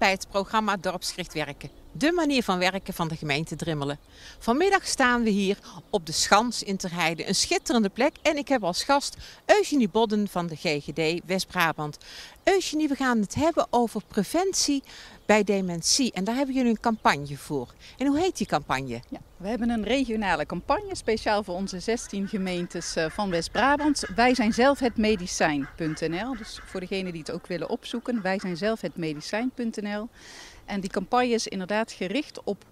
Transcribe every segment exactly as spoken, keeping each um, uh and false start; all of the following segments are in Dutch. bij het programma Dorpsgericht Werken. De manier van werken van de gemeente Drimmelen. Vanmiddag staan we hier op de Schans in Terheijden. Een schitterende plek en ik heb als gast Eugenie Bodden van de G G D West-Brabant. Eugenie, we gaan het hebben over preventie bij dementie. En daar hebben jullie een campagne voor. En hoe heet die campagne? Ja, we hebben een regionale campagne speciaal voor onze zestien gemeentes van West-Brabant. Wij zijn zelf het medicijn punt n l. Dus voor degenen die het ook willen opzoeken, wij zijn zelf het medicijn punt n l. En die campagne is inderdaad gericht op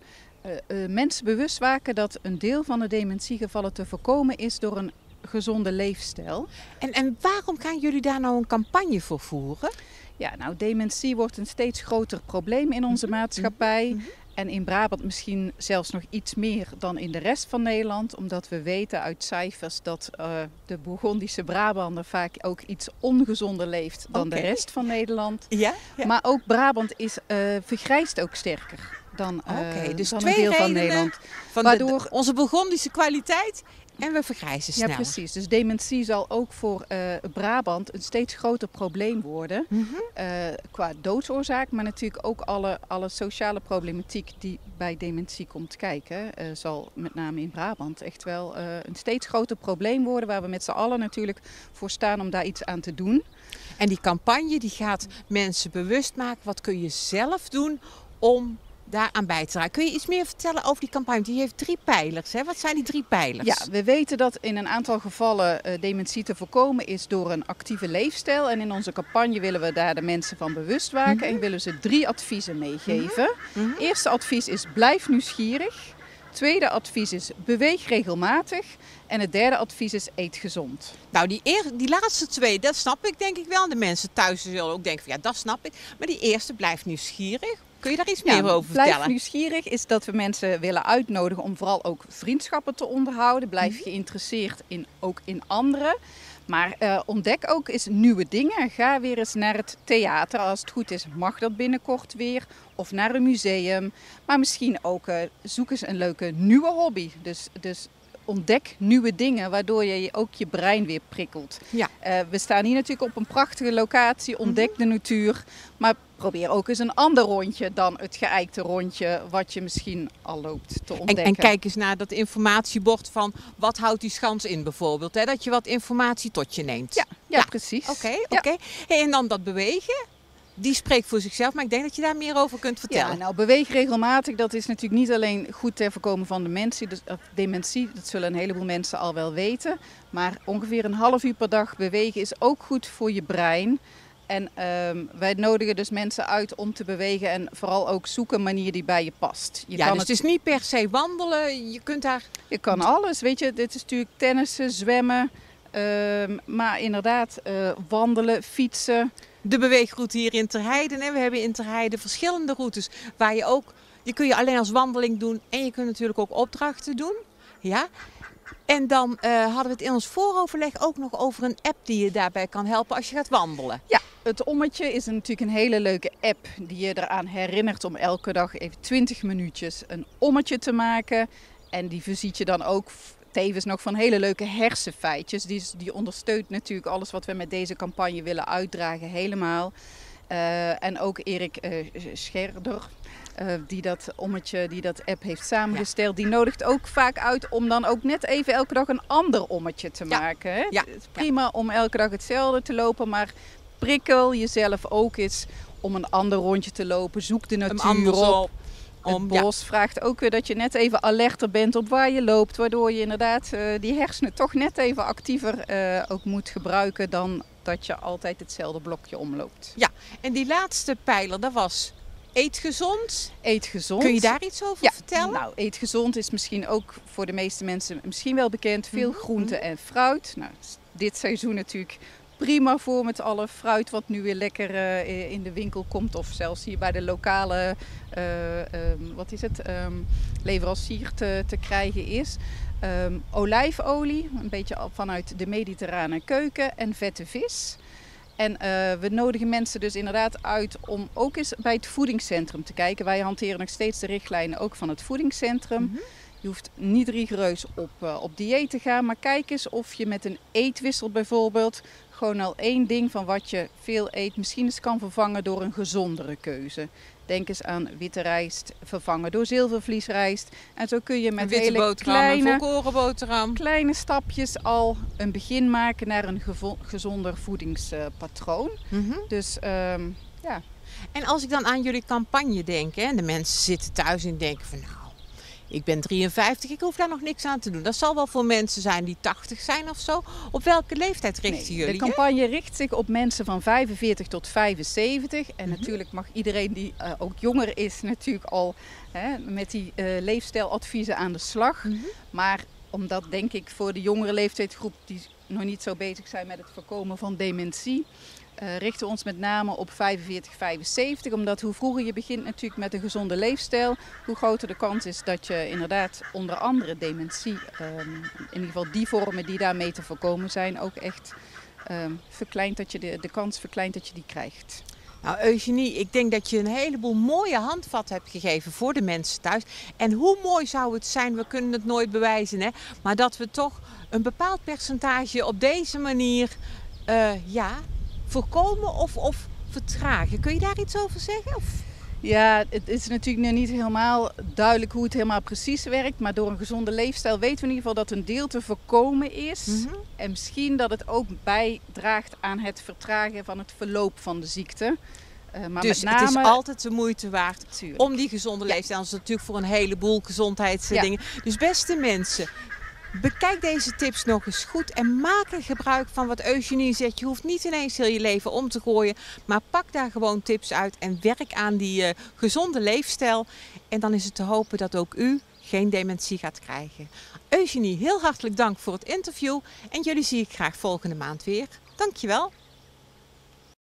uh, uh, mensen bewust maken dat een deel van de dementiegevallen te voorkomen is door een gezonde leefstijl. En, en waarom gaan jullie daar nou een campagne voor voeren? Ja, nou, dementie wordt een steeds groter probleem in onze mm-hmm. maatschappij. Mm-hmm. En in Brabant misschien zelfs nog iets meer dan in de rest van Nederland. Omdat we weten uit cijfers dat uh, de Bourgondische Brabander vaak ook iets ongezonder leeft dan okay. de rest van Nederland. Ja, ja. Maar ook Brabant is, uh, vergrijst ook sterker dan, uh, okay, dus dan een deel van Nederland. Van waardoor de, de, onze Bourgondische kwaliteit en we vergrijzen snel. Ja, precies. Dus dementie zal ook voor uh, Brabant een steeds groter probleem worden. Mm-hmm. uh, qua doodsoorzaak, maar natuurlijk ook alle, alle sociale problematiek die bij dementie komt kijken. Uh, zal met name in Brabant echt wel uh, een steeds groter probleem worden. Waar we met z'n allen natuurlijk voor staan om daar iets aan te doen. En die campagne die gaat mensen bewust maken. Wat kun je zelf doen om daaraan bij te dragen. Kun je iets meer vertellen over die campagne? Die heeft drie pijlers. Hè? Wat zijn die drie pijlers? Ja, we weten dat in een aantal gevallen uh, dementie te voorkomen is door een actieve leefstijl. En in onze campagne willen we daar de mensen van bewust maken. Mm-hmm. En willen ze drie adviezen meegeven. Mm-hmm. Eerste advies is blijf nieuwsgierig. Tweede advies is beweeg regelmatig. En het derde advies is eet gezond. Nou, die, eer, die laatste twee, dat snap ik denk ik wel. De mensen thuis zullen ook denken van ja, dat snap ik. Maar die eerste blijf nieuwsgierig. Kun je daar iets meer ja, over vertellen? Blijf nieuwsgierig is dat we mensen willen uitnodigen om vooral ook vriendschappen te onderhouden. Blijf mm-hmm. geïnteresseerd in, ook in anderen. Maar uh, ontdek ook eens nieuwe dingen. Ga weer eens naar het theater. Als het goed is mag dat binnenkort weer. Of naar een museum. Maar misschien ook uh, zoek eens een leuke nieuwe hobby. Dus, dus ontdek nieuwe dingen waardoor je ook je brein weer prikkelt. Ja. Uh, we staan hier natuurlijk op een prachtige locatie. Ontdek mm-hmm. de natuur. Maar probeer ook eens een ander rondje dan het geëikte rondje wat je misschien al loopt te ontdekken. En, en kijk eens naar dat informatiebord van wat houdt die schans in bijvoorbeeld. Hè? Dat je wat informatie tot je neemt. Ja, ja, ja. precies. Oké, okay, ja. okay. Hey, en dan dat bewegen. Die spreekt voor zichzelf, maar ik denk dat je daar meer over kunt vertellen. Ja, nou, beweeg regelmatig. Dat is natuurlijk niet alleen goed ter voorkomen van dementie, dus, dementie. Dat zullen een heleboel mensen al wel weten. Maar ongeveer een half uur per dag bewegen is ook goed voor je brein. En uh, wij nodigen dus mensen uit om te bewegen en vooral ook zoek een manier die bij je past. Je ja, kan dus het... het is niet per se wandelen, je kunt daar... Je kan alles, weet je. Dit is natuurlijk tennissen, zwemmen, uh, maar inderdaad uh, wandelen, fietsen. De beweegroute hier in Terheijden. Hè? We hebben in Terheijden verschillende routes waar je ook... Je kun je alleen als wandeling doen en je kunt natuurlijk ook opdrachten doen. Ja. En dan uh, hadden we het in ons vooroverleg ook nog over een app die je daarbij kan helpen als je gaat wandelen. Ja, het ommetje is natuurlijk een hele leuke app die je eraan herinnert om elke dag even twintig minuutjes een ommetje te maken. En die voorziet je dan ook tevens nog van hele leuke hersenfeitjes. Die, die ondersteunt natuurlijk alles wat we met deze campagne willen uitdragen helemaal. Uh, en ook Erik uh, Scherder, uh, die dat ommetje, die dat app heeft samengesteld, ja. die nodigt ook vaak uit om dan ook net even elke dag een ander ommetje te ja. maken. Hè? Ja. Het is prima ja. om elke dag hetzelfde te lopen, maar prikkel jezelf ook eens om een ander rondje te lopen. Zoek de natuur op. Het bos ja. vraagt ook weer dat je net even alerter bent op waar je loopt. Waardoor je inderdaad uh, die hersenen toch net even actiever uh, ook moet gebruiken dan dat je altijd hetzelfde blokje omloopt. Ja, en die laatste pijler, dat was eet gezond. Eet gezond. Kun je daar iets over ja. vertellen? Nou, eet gezond is misschien ook voor de meeste mensen misschien wel bekend. Veel mm-hmm. groenten en fruit. Nou, dit seizoen natuurlijk prima voor met alle fruit wat nu weer lekker uh, in de winkel komt. Of zelfs hier bij de lokale uh, um, wat is het, um, leverancier te, te krijgen is. Um, olijfolie, een beetje vanuit de mediterrane keuken en vette vis. En uh, we nodigen mensen dus inderdaad uit om ook eens bij het voedingscentrum te kijken. Wij hanteren nog steeds de richtlijnen ook van het voedingscentrum. Mm-hmm. Je hoeft niet rigoureus op, uh, op dieet te gaan, maar kijk eens of je met een eetwissel bijvoorbeeld gewoon al één ding van wat je veel eet misschien eens kan vervangen door een gezondere keuze. Denk eens aan witte rijst vervangen door zilvervliesrijst. En zo kun je met witte hele kleine, kleine stapjes al een begin maken naar een gezonder voedingspatroon. Mm-hmm. Dus um, ja. En als ik dan aan jullie campagne denk, hè, en de mensen zitten thuis en denken van nou, ik ben drieënvijftig, ik hoef daar nog niks aan te doen. Dat zal wel voor mensen zijn die tachtig zijn of zo. Op welke leeftijd richten nee, jullie? De campagne hè? richt zich op mensen van vijfenveertig tot vijfenzeventig. En mm-hmm. natuurlijk mag iedereen die uh, ook jonger is natuurlijk al hè, met die uh, leefstijladviezen aan de slag. Mm-hmm. Maar omdat denk ik voor de jongere leeftijdsgroep die nog niet zo bezig zijn met het voorkomen van dementie, Uh, richten we ons met name op vijfenveertig, vijfenzeventig, omdat hoe vroeger je begint natuurlijk met een gezonde leefstijl, hoe groter de kans is dat je inderdaad onder andere dementie, um, in ieder geval die vormen die daarmee te voorkomen zijn, ook echt um, verkleint dat je de, de kans verkleint dat je die krijgt. Nou Eugenie, ik denk dat je een heleboel mooie handvatten hebt gegeven voor de mensen thuis. En hoe mooi zou het zijn, we kunnen het nooit bewijzen, hè? Maar dat we toch een bepaald percentage op deze manier, uh, ja... voorkomen of, of vertragen. Kun je daar iets over zeggen? Of? Ja, het is natuurlijk nu niet helemaal duidelijk hoe het helemaal precies werkt. Maar door een gezonde leefstijl weten we in ieder geval dat een deel te voorkomen is. Mm-hmm. En misschien dat het ook bijdraagt aan het vertragen van het verloop van de ziekte. Uh, maar dus met name, het is altijd de moeite waard natuurlijk om die gezonde leefstijl. Ja. Dat is natuurlijk voor een heleboel gezondheidsdingen. Ja. Dus beste mensen, bekijk deze tips nog eens goed en maak er gebruik van wat Eugenie zegt. Je hoeft niet ineens heel je leven om te gooien, maar pak daar gewoon tips uit en werk aan die uh, gezonde leefstijl. En dan is het te hopen dat ook u geen dementie gaat krijgen. Eugenie, heel hartelijk dank voor het interview en jullie zie ik graag volgende maand weer. Dankjewel.